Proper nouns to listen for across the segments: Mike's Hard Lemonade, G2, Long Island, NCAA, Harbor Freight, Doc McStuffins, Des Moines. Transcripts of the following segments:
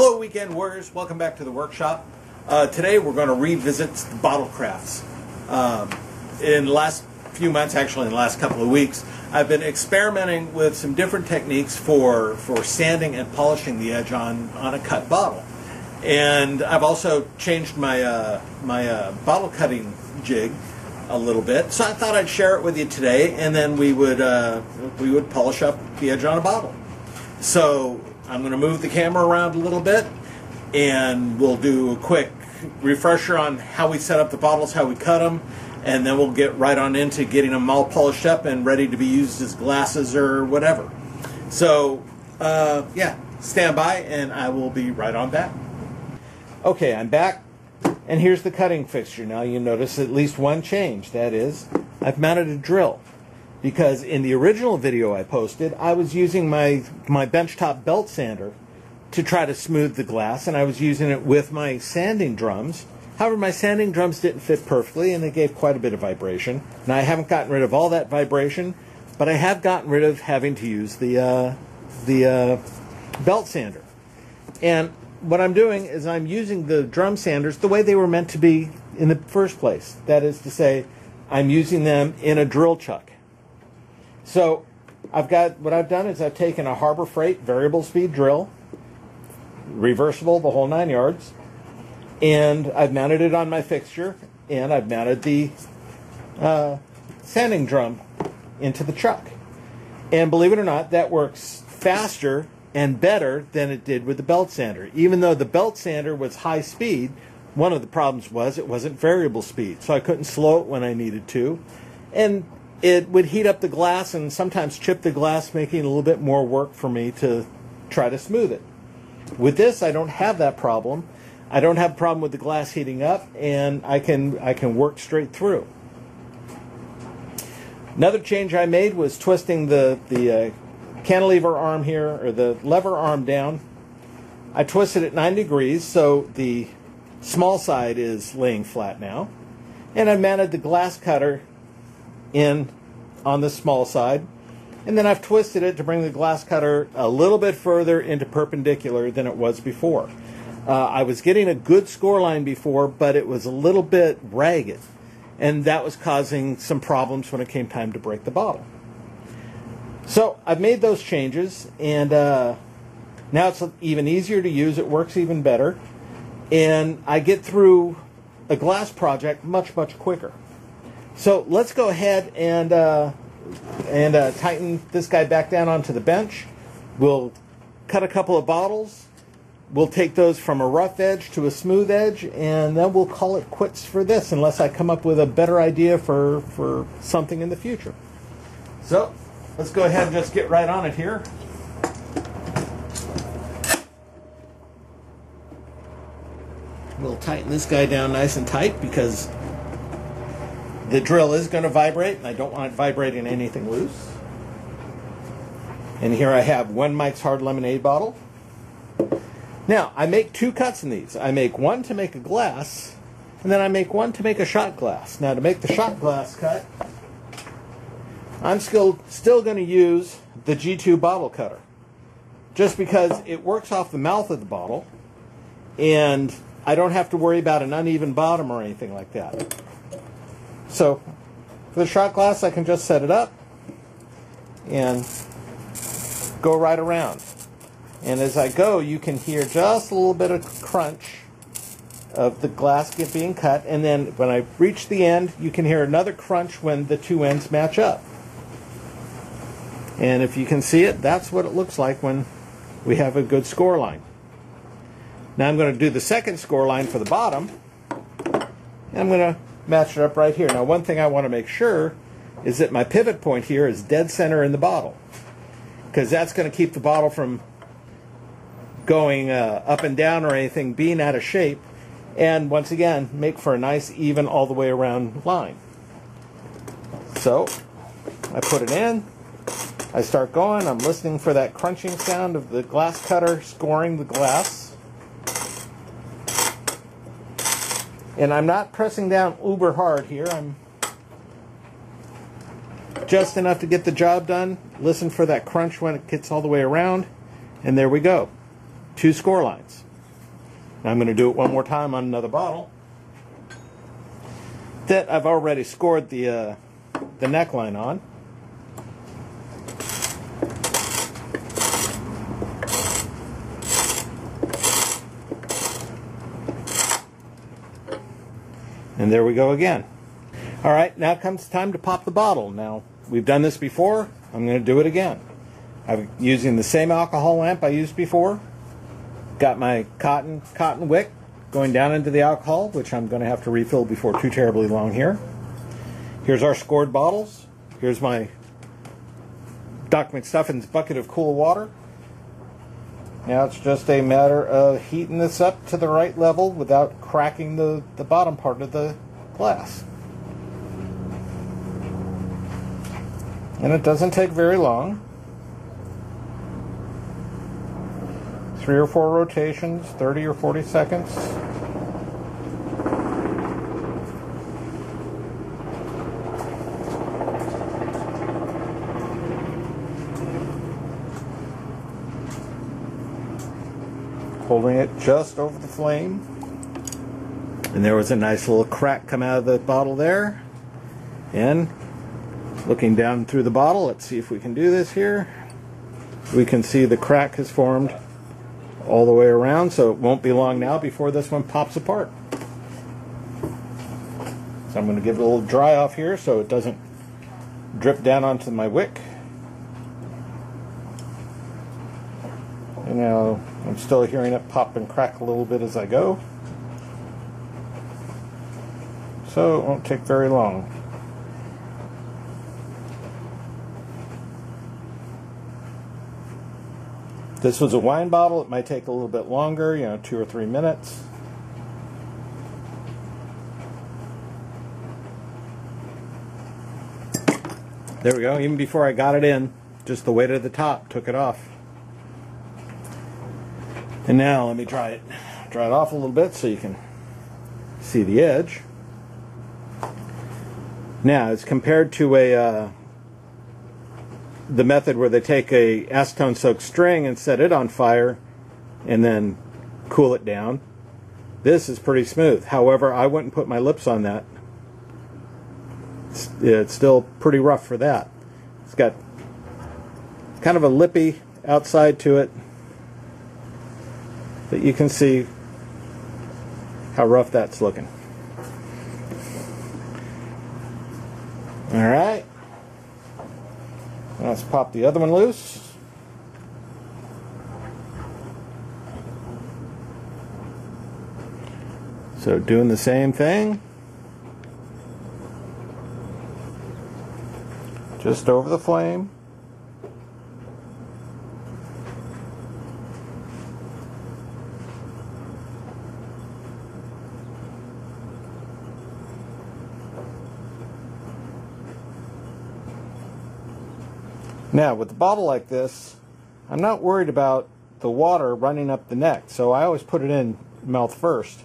Hello Weekend Warriors, welcome back to the workshop. Today we're going to revisit bottle crafts. In the last few months, actually in the last couple of weeks, I've been experimenting with some different techniques for sanding and polishing the edge on a cut bottle. And I've also changed my, bottle cutting jig a little bit, so I thought I'd share it with you today, and then we would polish up the edge on a bottle. So I'm going to move the camera around a little bit, and we'll do a quick refresher on how we set up the bottles, how we cut them, and then we'll get right on into getting them all polished up and ready to be used as glasses or whatever. So, yeah, stand by, and I will be right on back. Okay, I'm back, and here's the cutting fixture. Now you notice at least one change. That is, I've mounted a drill. Because in the original video I posted, I was using my benchtop belt sander to try to smooth the glass, and I was using it with my sanding drums. However, my sanding drums didn't fit perfectly, and they gave quite a bit of vibration. Now, I haven't gotten rid of all that vibration, but I have gotten rid of having to use the belt sander. And what I'm doing is I'm using the drum sanders the way they were meant to be in the first place. That is to say, I'm using them in a drill chuck. So what I've done is I've taken a Harbor Freight variable speed drill, reversible, the whole 9 yards, and I've mounted it on my fixture, and I've mounted the sanding drum into the chuck. And believe it or not, that works faster and better than it did with the belt sander. Even though the belt sander was high speed, one of the problems was it wasn't variable speed, so I couldn't slow it when I needed to. And it would heat up the glass and sometimes chip the glass, making it a little bit more work for me to try to smooth it. With this, I don't have that problem. I don't have a problem with the glass heating up, and I can work straight through. Another change I made was twisting the cantilever arm here, or the lever arm down. I twisted it 9 degrees, so the small side is laying flat now. And I mounted the glass cutter in on the small side, and then I've twisted it to bring the glass cutter a little bit further into perpendicular than it was before. I was getting a good score line before, but it was a little bit ragged, and that was causing some problems when it came time to break the bottle. So I've made those changes, and now it's even easier to use. It works even better, and I get through a glass project much quicker. So let's go ahead and tighten this guy back down onto the bench. We'll cut a couple of bottles. We'll take those from a rough edge to a smooth edge, and then we'll call it quits for this unless I come up with a better idea for something in the future. So let's go ahead and just get right on it here. We'll tighten this guy down nice and tight because the drill is going to vibrate, and I don't want it vibrating anything loose. And here I have one Mike's Hard Lemonade bottle. Now, I make two cuts in these. I make one to make a glass, and then I make one to make a shot glass. Now, to make the shot glass cut, I'm still going to use the G2 bottle cutter, just because it works off the mouth of the bottle, and I don't have to worry about an uneven bottom or anything like that. So for the shot glass, I can just set it up and go right around. And as I go, you can hear just a little bit of crunch of the glass being cut. And then when I reach the end, you can hear another crunch when the two ends match up. And if you can see it, that's what it looks like when we have a good score line. Now I'm going to do the second score line for the bottom. And I'm going to match it up right here. Now, one thing I want to make sure is that my pivot point here is dead center in the bottle, because that's going to keep the bottle from going up and down or anything, being out of shape, and once again make for a nice even all the way around line. So I put it in, I start going, I'm listening for that crunching sound of the glass cutter scoring the glass. And I'm not pressing down uber hard here. I'm just enough to get the job done. Listen for that crunch when it gets all the way around. And there we go. Two score lines. I'm going to do it one more time on another bottle that I've already scored the neckline on. And there we go again. All right, now comes time to pop the bottle. Now, we've done this before. I'm going to do it again. I'm using the same alcohol lamp I used before. Got my cotton wick going down into the alcohol, which I'm going to have to refill before too terribly long here. Here's our scored bottles. Here's my Doc McStuffins bucket of cool water. Now it's just a matter of heating this up to the right level without cracking the bottom part of the glass. And it doesn't take very long. 3 or 4 rotations, 30 or 40 seconds. Holding it just over the flame. And there was a nice little crack come out of the bottle there. And looking down through the bottle, let's see if we can do this here. We can see the crack has formed all the way around, so it won't be long now before this one pops apart. So I'm going to give it a little dry off here so it doesn't drip down onto my wick. And now I'm still hearing it pop and crack a little bit as I go. So it won't take very long. This was a wine bottle. It might take a little bit longer, 2 or 3 minutes. There we go. Even before I got it in, just the weight of the top took it off. And now let me try it. Dry it off a little bit so you can see the edge. Now, as compared to the method where they take a acetone soaked string and set it on fire and then cool it down, this is pretty smooth. However, I wouldn't put my lips on that. It's still pretty rough for that. It's got kind of a lippy outside to it, but you can see how rough that's looking. All right. Let's pop the other one loose. So doing the same thing. Just over the flame. Now, with a bottle like this, I'm not worried about the water running up the neck, so I always put it in mouth first,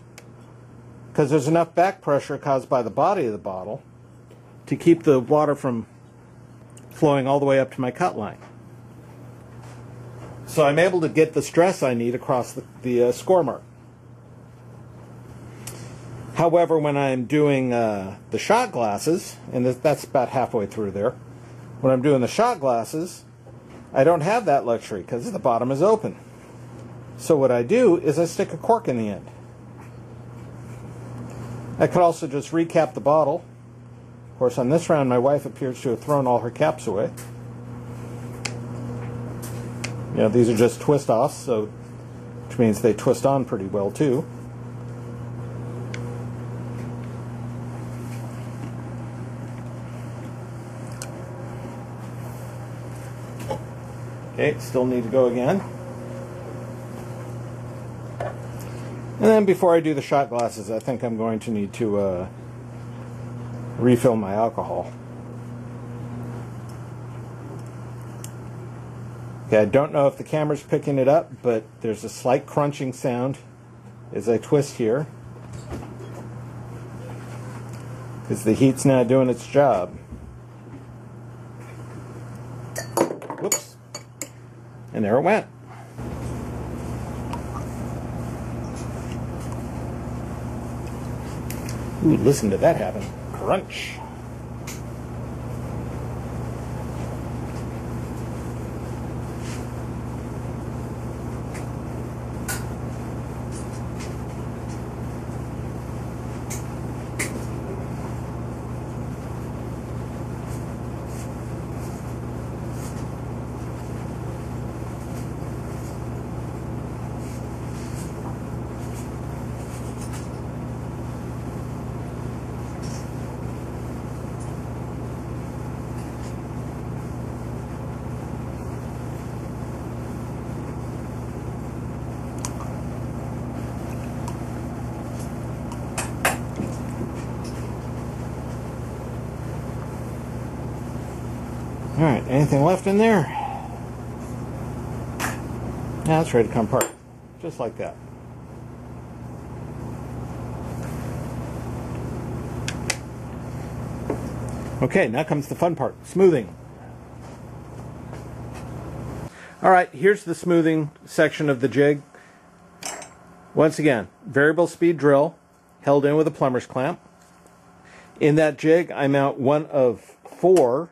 because there's enough back pressure caused by the body of the bottle to keep the water from flowing all the way up to my cut line. So I'm able to get the stress I need across the score mark. However, when I'm doing the shot glasses, and that's about halfway through there, when I'm doing the shot glasses, I don't have that luxury because the bottom is open. So what I do is I stick a cork in the end. I could also just recap the bottle. Of course, on this round, my wife appears to have thrown all her caps away. These are just twist-offs, so which means they twist on pretty well too. Okay, still need to go again. And then before I do the shot glasses, I think I'm going to need to refill my alcohol. Okay, I don't know if the camera's picking it up, but there's a slight crunching sound as I twist here, because the heat's now doing its job. And there it went. Ooh, listen to that happen. Crunch. Alright, anything left in there? Now it's ready to come apart. Just like that. Okay, now comes the fun part, smoothing. Alright, here's the smoothing section of the jig. Once again, variable speed drill held in with a plumber's clamp. In that jig, I mount one of four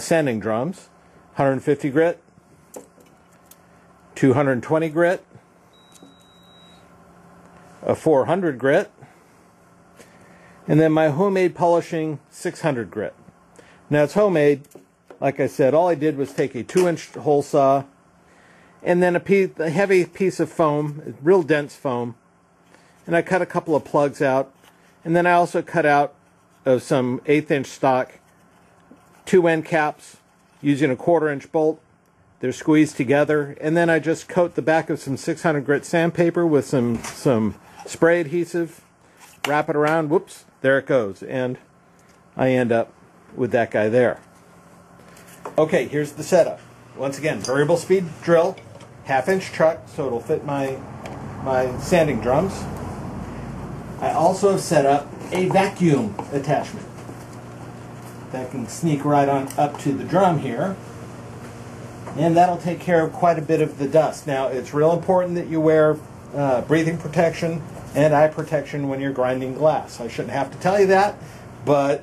sanding drums, 150 grit, 220 grit, a 400 grit, and then my homemade polishing 600 grit. Now it's homemade, like I said, all I did was take a 2-inch hole saw and then a heavy piece of foam, real dense foam, and I cut a couple of plugs out, and then I also cut out of some 1/8-inch stock 2 end caps using a 1/4-inch bolt. They're squeezed together, and then I just coat the back of some 600 grit sandpaper with some spray adhesive, wrap it around, whoops, there it goes, and I end up with that guy there. Okay, here's the setup. Once again, variable speed drill, 1/2-inch truck, so it'll fit my sanding drums. I also have set up a vacuum attachment that can sneak right on up to the drum here, and that'll take care of quite a bit of the dust. Now it's real important that you wear breathing protection and eye protection when you're grinding glass. I shouldn't have to tell you that, but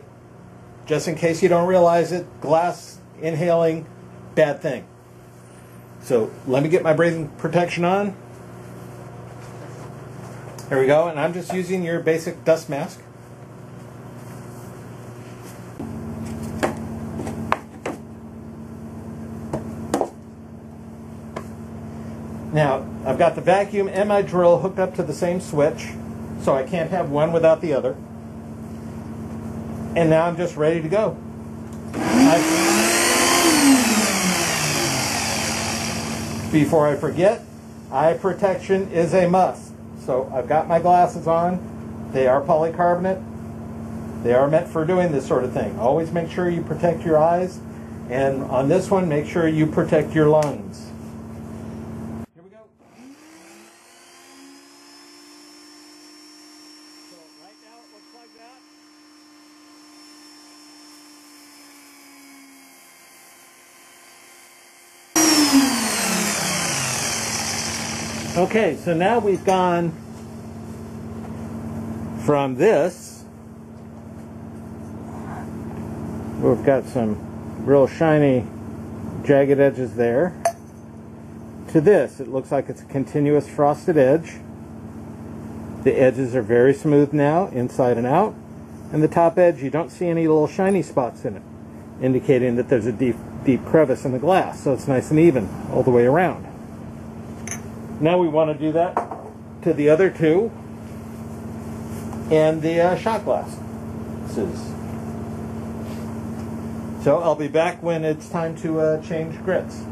just in case you don't realize it, glass inhaling, bad thing. So let me get my breathing protection on. There we go, and I'm just using your basic dust mask. Now, I've got the vacuum and my drill hooked up to the same switch, so I can't have one without the other. And now I'm just ready to go. Before I forget, eye protection is a must. So I've got my glasses on. They are polycarbonate. They are meant for doing this sort of thing. Always make sure you protect your eyes. And on this one, make sure you protect your lungs. Okay, so now we've gone from this, we've got some real shiny jagged edges there, to this. It looks like it's a continuous frosted edge. The edges are very smooth now, inside and out, and the top edge, you don't see any little shiny spots in it, indicating that there's a deep crevice in the glass, so it's nice and even all the way around. Now we want to do that to the other two and the shot glasses. So I'll be back when it's time to change grits.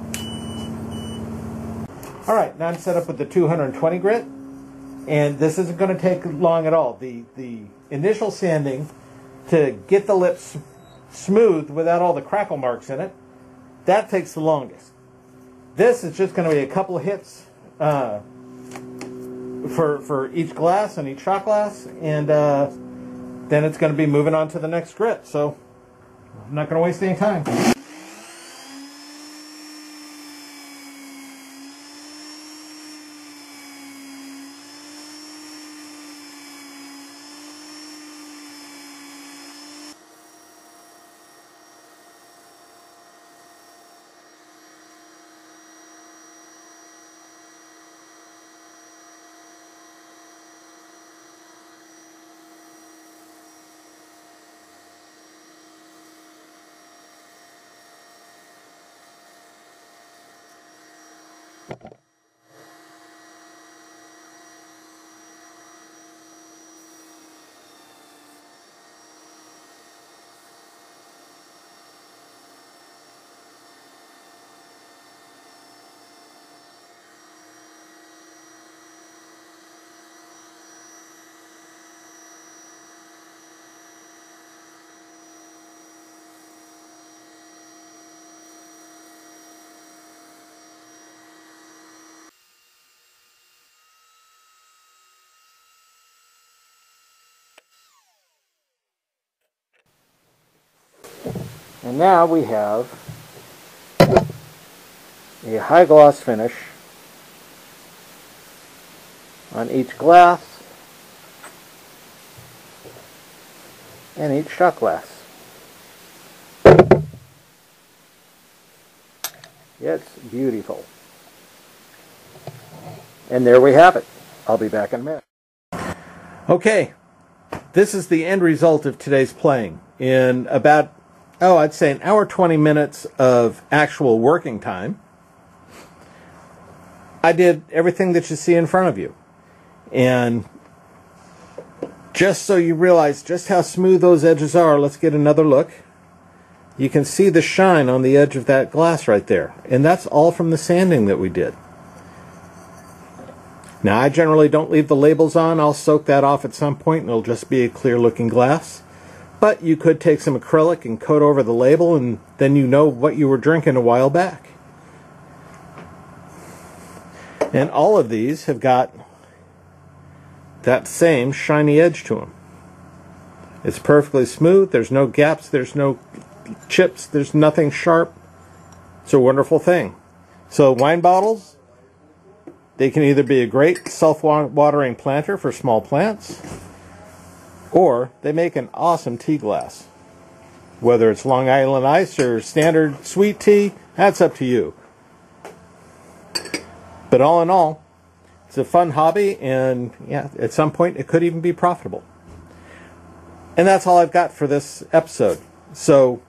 Alright, now I'm set up with the 220 grit, and this isn't going to take long at all. The initial sanding to get the lips smooth without all the crackle marks in it, that takes the longest. This is just going to be a couple hits for each glass and each shot glass, and then it's going to be moving on to the next grit, so I'm not going to waste any time. And now we have a high gloss finish on each glass and each shot glass. It's beautiful. And there we have it. I'll be back in a minute. Okay, this is the end result of today's playing. In about I'd say an hour 20 minutes of actual working time, I did everything that you see in front of you. And just so you realize just how smooth those edges are, let's get another look. You can see the shine on the edge of that glass right there. And that's all from the sanding that we did. Now, I generally don't leave the labels on. I'll soak that off at some point and it'll just be a clear looking glass. But you could take some acrylic and coat over the label, and then you know what you were drinking a while back. And all of these have got that same shiny edge to them. It's perfectly smooth. There's no gaps. There's no chips. There's nothing sharp. It's a wonderful thing. So wine bottles, they can either be a great self-watering planter for small plants, or they make an awesome tea glass. Whether it's Long Island Ice or standard sweet tea, that's up to you. But all in all, it's a fun hobby, and yeah, at some point it could even be profitable. And that's all I've got for this episode. So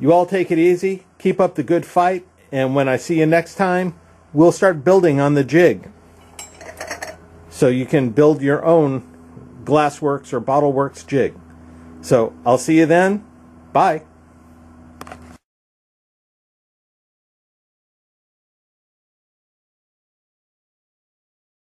you all take it easy, keep up the good fight, and when I see you next time, we'll start building on the jig. So you can build your own glassworks or bottleworks jig. So I'll see you then. Bye.